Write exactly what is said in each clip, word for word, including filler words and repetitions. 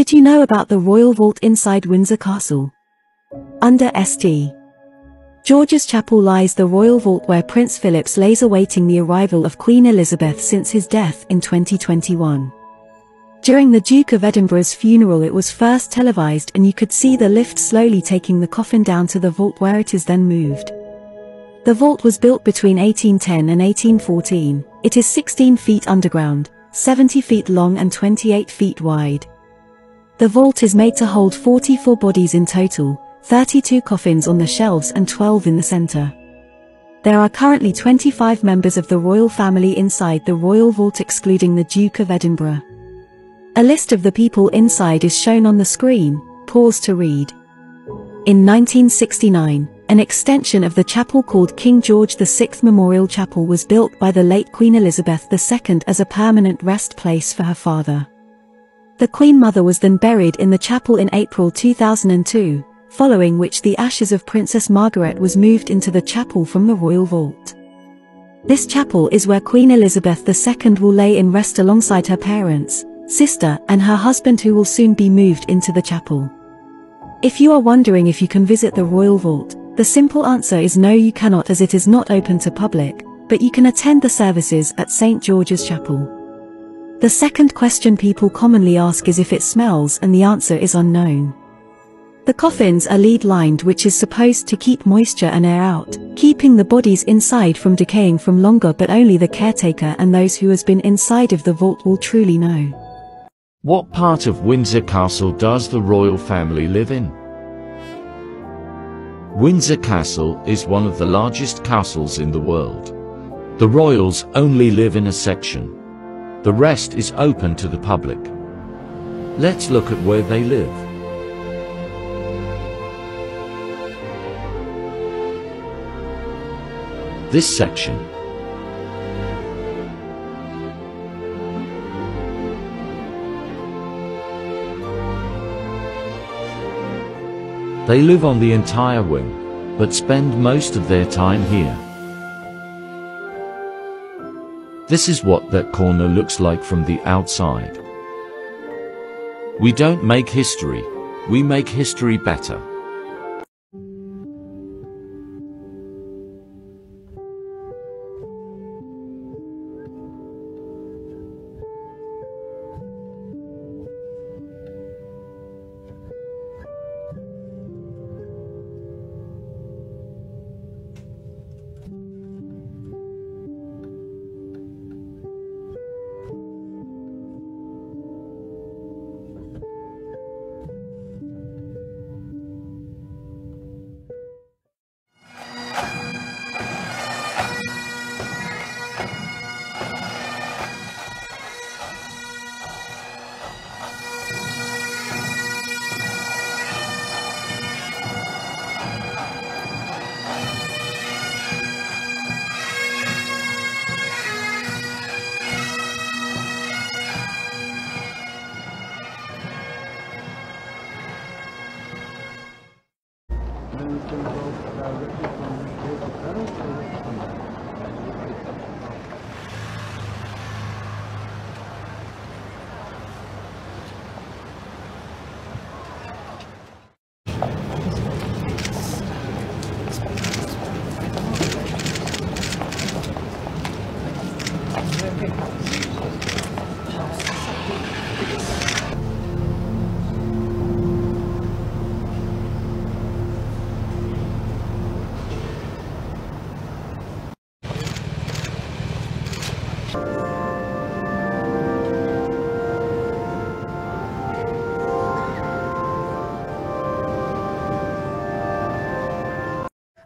Did you know about the Royal Vault inside Windsor Castle? Under Saint George's Chapel lies the Royal Vault where Prince Philip's lays awaiting the arrival of Queen Elizabeth since his death in twenty twenty-one. During the Duke of Edinburgh's funeral it was first televised and you could see the lift slowly taking the coffin down to the vault where it is then moved. The vault was built between eighteen ten and eighteen fourteen, it is sixteen feet underground, seventy feet long and twenty-eight feet wide. The vault is made to hold forty-four bodies in total, thirty-two coffins on the shelves and twelve in the center. There are currently twenty-five members of the royal family inside the Royal Vault excluding the Duke of Edinburgh. A list of the people inside is shown on the screen, pause to read. In nineteen sixty-nine, an extension of the chapel called King George the sixth Memorial Chapel was built by the late Queen Elizabeth the second as a permanent rest place for her father. The Queen Mother was then buried in the chapel in April two thousand two, following which the ashes of Princess Margaret was moved into the chapel from the Royal Vault. This chapel is where Queen Elizabeth the second will lay in rest alongside her parents, sister, and her husband who will soon be moved into the chapel. If you are wondering if you can visit the Royal Vault, the simple answer is no, you cannot, as it is not open to public, but you can attend the services at Saint George's Chapel. The second question people commonly ask is if it smells, and the answer is unknown. The coffins are lead-lined, which is supposed to keep moisture and air out, keeping the bodies inside from decaying from longer, but only the caretaker and those who has been inside of the vault will truly know. What part of Windsor Castle does the royal family live in? Windsor Castle is one of the largest castles in the world. The royals only live in a section. The rest is open to the public. Let's look at where they live. This section they live on the entire wing, but spend most of their time here. This is what that corner looks like from the outside. We don't make history, we make history better.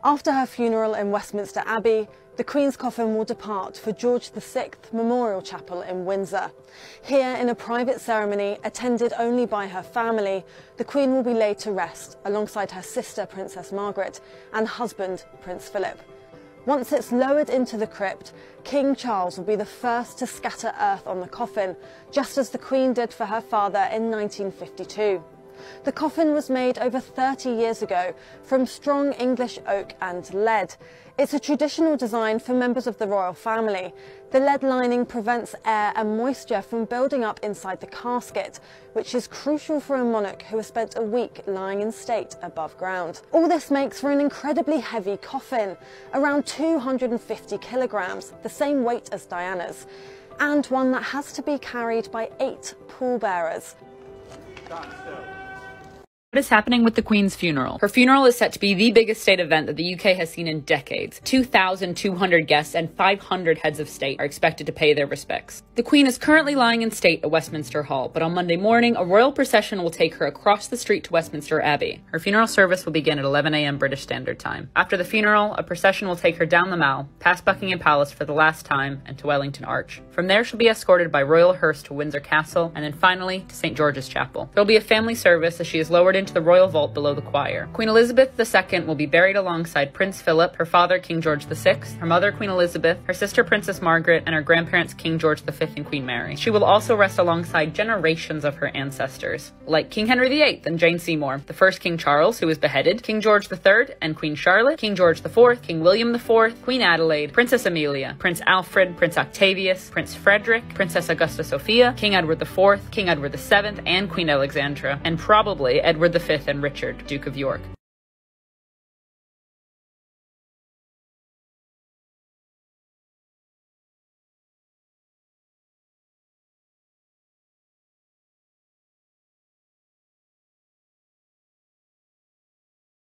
After her funeral in Westminster Abbey, the Queen's coffin will depart for George the sixth Memorial Chapel in Windsor. Here, in a private ceremony attended only by her family, the Queen will be laid to rest alongside her sister Princess Margaret and husband Prince Philip. Once it's lowered into the crypt, King Charles will be the first to scatter earth on the coffin, just as the Queen did for her father in nineteen fifty-two. The coffin was made over thirty years ago from strong English oak and lead. It's a traditional design for members of the royal family. The lead lining prevents air and moisture from building up inside the casket, which is crucial for a monarch who has spent a week lying in state above ground. All this makes for an incredibly heavy coffin, around two hundred fifty kilograms, the same weight as Diana's, and one that has to be carried by eight pallbearers. What is happening with the Queen's funeral? Her funeral is set to be the biggest state event that the U K has seen in decades. two thousand two hundred guests and five hundred heads of state are expected to pay their respects. The Queen is currently lying in state at Westminster Hall, but on Monday morning, a royal procession will take her across the street to Westminster Abbey. Her funeral service will begin at eleven a m British Standard Time. After the funeral, a procession will take her down the Mall, past Buckingham Palace for the last time, and to Wellington Arch. From there, she'll be escorted by royal hearse to Windsor Castle, and then finally to Saint George's Chapel. There'll be a family service as she is lowered in to the royal vault below the choir. Queen Elizabeth the Second will be buried alongside Prince Philip, her father King George the Sixth, her mother Queen Elizabeth, her sister Princess Margaret, and her grandparents King George the Fifth and Queen Mary. She will also rest alongside generations of her ancestors, like King Henry the Eighth and Jane Seymour, the first King Charles, who was beheaded, King George the Third and Queen Charlotte, King George the Fourth, King William the Fourth, Queen Adelaide, Princess Amelia, Prince Alfred, Prince Octavius, Prince Frederick, Princess Augusta Sophia, King Edward the Fourth, King Edward the Seventh, and Queen Alexandra, and probably Edward the Fifth and Richard, Duke of York.